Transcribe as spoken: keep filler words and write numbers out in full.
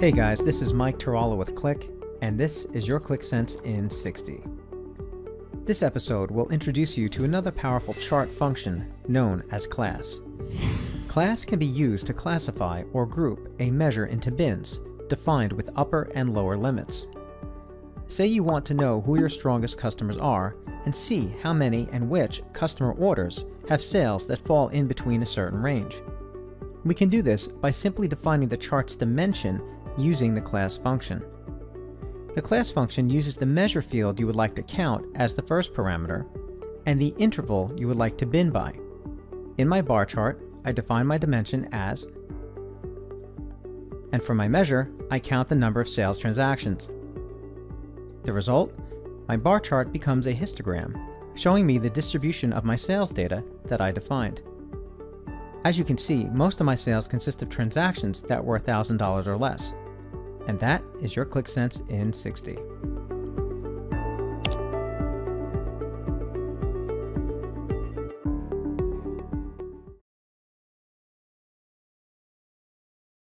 Hey guys, this is Mike Tirallo with Qlik, and this is your Qlik Sense in sixty. This episode will introduce you to another powerful chart function known as class. Class can be used to classify or group a measure into bins, defined with upper and lower limits. Say you want to know who your strongest customers are and see how many and which customer orders have sales that fall in between a certain range. We can do this by simply defining the chart's dimension using the class function. The class function uses the measure field you would like to count as the first parameter, and the interval you would like to bin by. In my bar chart, I define my dimension as, and for my measure, I count the number of sales transactions. The result? My bar chart becomes a histogram, showing me the distribution of my sales data that I defined. As you can see, most of my sales consist of transactions that were one thousand dollars or less. And that is your Qlik Sense in sixty.